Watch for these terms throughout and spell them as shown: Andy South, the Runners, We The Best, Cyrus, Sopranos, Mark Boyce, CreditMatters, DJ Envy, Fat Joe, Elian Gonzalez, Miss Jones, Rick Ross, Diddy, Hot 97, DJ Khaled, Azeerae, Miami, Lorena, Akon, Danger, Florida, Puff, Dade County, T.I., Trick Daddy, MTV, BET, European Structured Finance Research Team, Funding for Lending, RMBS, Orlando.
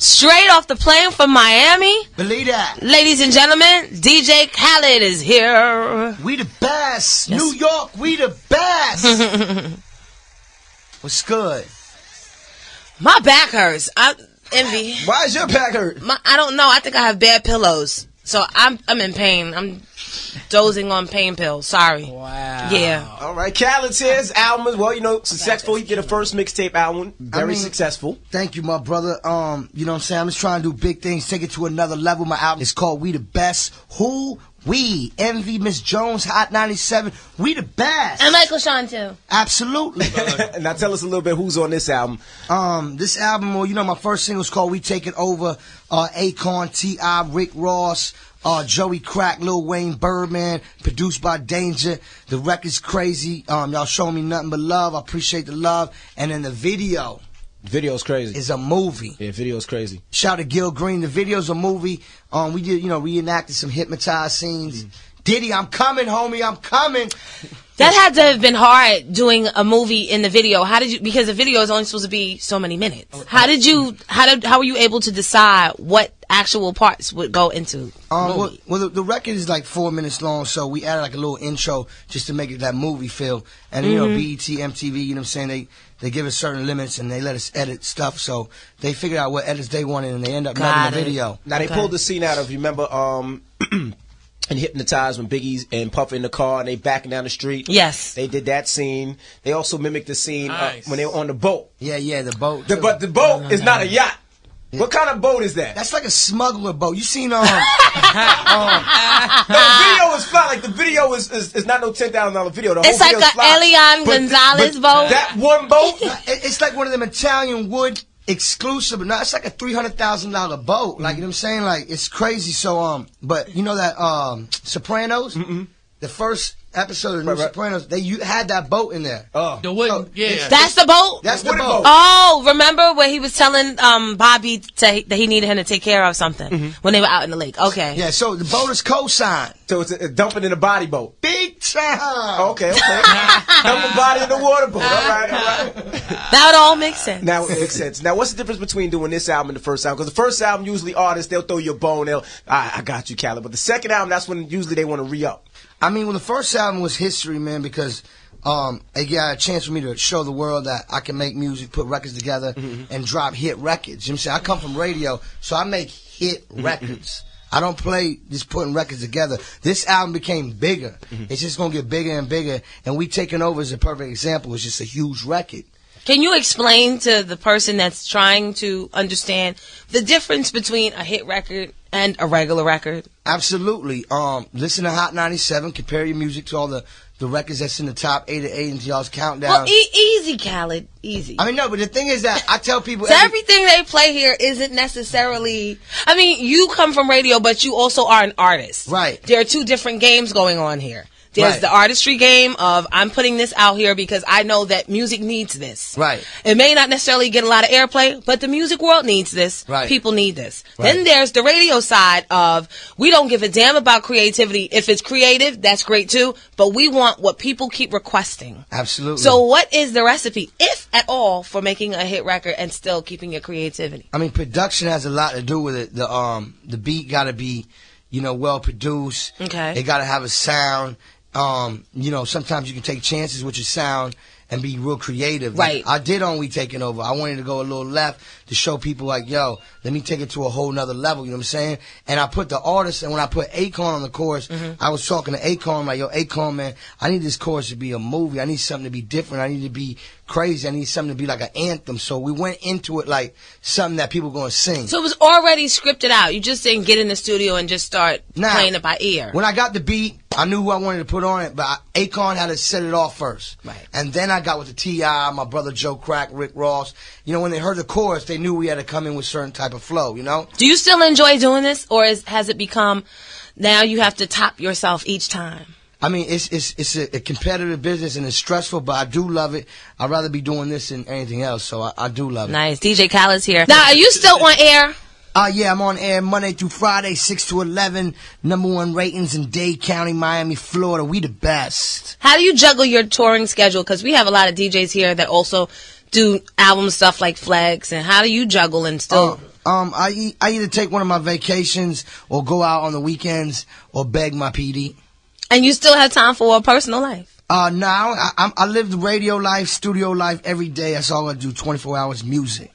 Straight off the plane from Miami. Believe that. Ladies and gentlemen, DJ Khaled is here. We the best. Yes. New York, we the best. What's good? My back hurts. I envy. Why is your back hurt? I don't know. I think I have bad pillows. So I'm in pain. I'm dozing on pain pills. Sorry. Wow. Yeah. All right. Khaled's here. His album is, well, you know, successful. He did a first mixtape album. Very successful. Thank you, my brother. You know what I'm saying? I'm just trying to do big things. Take it to another level. My album is called We the Best. Who? We. Envy, Miss Jones, Hot 97. We the best. And Michael Sean, too. Absolutely. Now tell us a little bit who's on this album. This album, well, you know, my first single is called We Take It Over. Akon, T.I., Rick Ross, Joey Crack, Lil Wayne, Birdman, produced by Danger. The record's crazy. Y'all show me nothing but love. I appreciate the love. And then the video. Video's crazy. It's a movie. Yeah, video's crazy. Shout out to Gil Green. The video's a movie. We did, you know, reenacted some hypnotized scenes. Diddy, I'm coming, homie, I'm coming. That had to have been hard doing a movie in the video. How did you? Because the video is only supposed to be so many minutes. How did you? How were you able to decide what actual parts would go into? Well, the record is like 4 minutes long, so we added like a little intro just to make it that movie feel. And you know, BET, MTV, you know what I'm saying? They give us certain limits and they let us edit stuff. So they figured out what edits they wanted, and they end up making the video. Now they pulled the scene out of. You remember? And hypnotized when Biggie's and Puff in the car and they backing down the street. Yes. They did that scene. They also mimicked the scene when they were on the boat. Yeah, yeah, the boat. But the boat is not a yacht. Yeah. What kind of boat is that? That's like a smuggler boat. You seen the video is fly. Like the video is not no $10,000 video. The it's whole like a Elian Gonzalez boat. That one boat? It's like one of them Italian wood exclusive, but no, it's like a $300,000 boat. Like, you know what I'm saying? Like, it's crazy. So, but you know that Sopranos? The first episode of the Sopranos, they had that boat in there. Oh. The wooden, yeah. That's the boat? That's the boat. Oh, remember when he was telling Bobby that he needed him to take care of something when they were out in the lake? Okay. Yeah, so the boat is co-signed. So it's a dumping in a body boat. Big time. Okay, okay. Dumping body in the water boat. All right, all right. That would all make sense. Now it makes sense. Now what's the difference between doing this album and the first album? Because the first album, usually artists, they'll throw you a bone. They'll, I got you, Khaled. But the second album, that's when usually they want to re-up. I mean, well, the first album was history, man, because it got a chance for me to show the world that I can make music, put records together, and drop hit records. You know what I'm saying? I come from radio, so I make hit records. I don't play just putting records together. This album became bigger. It's just going to get bigger and bigger, and We Taking Over is a perfect example. It's just a huge record. Can you explain to the person that's trying to understand the difference between a hit record and a regular record? Absolutely. Listen to Hot 97. Compare your music to all the records that's in the top 8 of 8 in y'all's countdown. Well, easy, Khaled. Easy. I mean, no, but the thing is that I tell people... so everything they play here isn't necessarily... I mean, you come from radio, but you also are an artist. Right. There are two different games going on here. There's the artistry game of I'm putting this out here because I know that music needs this. Right. It may not necessarily get a lot of airplay, but the music world needs this. Right. People need this. Right. Then there's the radio side of we don't give a damn about creativity. If it's creative, that's great too, but we want what people keep requesting. Absolutely. So what is the recipe, if at all, for making a hit record and still keeping your creativity? I mean, production has a lot to do with it. The beat got to be, you know, well produced. Okay. It got to have a sound. You know, sometimes you can take chances with your sound and be real creative. Right. Like I did on We Taking Over. I wanted to go a little left to show people like, yo, let me take it to a whole nother level. You know what I'm saying? And I put the artist, and when I put Akon on the chorus, I was talking to Akon, like, yo, Akon, man, I need this chorus to be a movie. I need something to be different. I need to be crazy. I need something to be like an anthem. So we went into it like something that people going to sing. So it was already scripted out. You just didn't get in the studio and just start playing it by ear. When I got the beat, I knew who I wanted to put on it, but Akon had to set it off first. Right. And then I got with the T.I., my brother Joe Crack, Rick Ross. You know, when they heard the chorus, they knew we had to come in with certain type of flow, you know? Do you still enjoy doing this, or has it become now you have to top yourself each time? I mean, it's a competitive business, and it's stressful, but I do love it. I'd rather be doing this than anything else, so I do love it. Nice. DJ Khaled's here. Now, are you still on air? Yeah, I'm on air Monday through Friday, 6 to 11. #1 ratings in Dade County, Miami, Florida. We the best. How do you juggle your touring schedule? Because we have a lot of DJs here that also do album stuff like Flex. And how do you juggle and still... I either take one of my vacations or go out on the weekends or beg my PD. And you still have time for a personal life? Now I live the radio life, studio life every day. That's all I do. 24 hours music.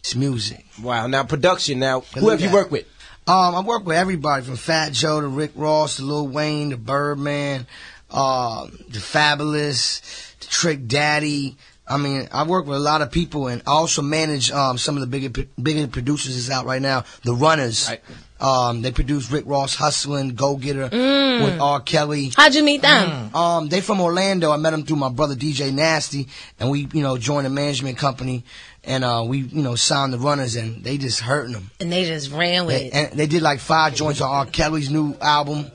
It's music. Wow. Now production. Now who have you worked with? I work with everybody from Fat Joe to Rick Ross to Lil Wayne to Birdman, to Fabolous, to Trick Daddy. I mean, I work with a lot of people, and I also manage some of the bigger producers that's out right now, the Runners. Right. They produce Rick Ross, Hustlin', Go Getter with R. Kelly. How'd you meet them? They from Orlando. I met them through my brother DJ Nasty, and we, you know, joined a management company, and we, you know, signed the Runners, and they just hurting them. And they just ran with it. And they did like 5 joints on R. Kelly's new album.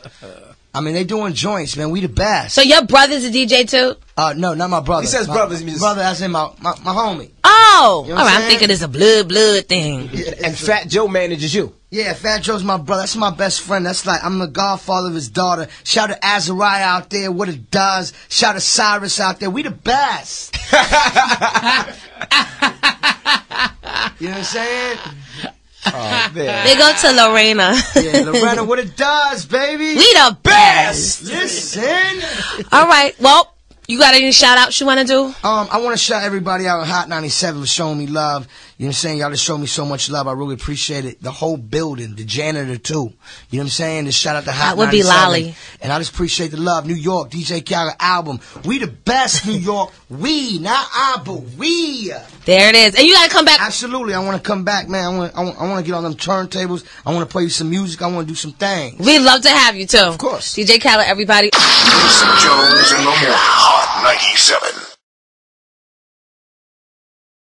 I mean, they doing joints, man. We the best. So your brother's a DJ too? No, not my brother. He says brothers. Brother, I said my homie. Oh, you know all right. I'm thinking it's a blood thing. Yeah, and Fat Joe manages you. Yeah, Fat Joe's my brother. That's my best friend. That's like, I'm the godfather of his daughter. Shout to Azeerae out there, what it does. Shout to Cyrus out there. We the best. You know what I'm saying? Oh, they go to Lorena. Yeah, Lorena, what it does, baby. We the best. Listen. All right. Well, you got any shout outs you want to do? I want to shout everybody out on Hot 97 for showing me love. You know what I'm saying? Y'all just showed me so much love. I really appreciate it. The whole building, the janitor too. You know what I'm saying? Just shout out to Hot 97. That would be Lolly. And I just appreciate the love. New York, DJ Khaled album. We the best, New York. We, not I, but we. There it is. And you got to come back. Absolutely. I want to come back, man. I want to get on them turntables. I want to play you some music. I want to do some things. We'd love to have you too. Of course. DJ Khaled, everybody. Miss Jones and the Hot 97.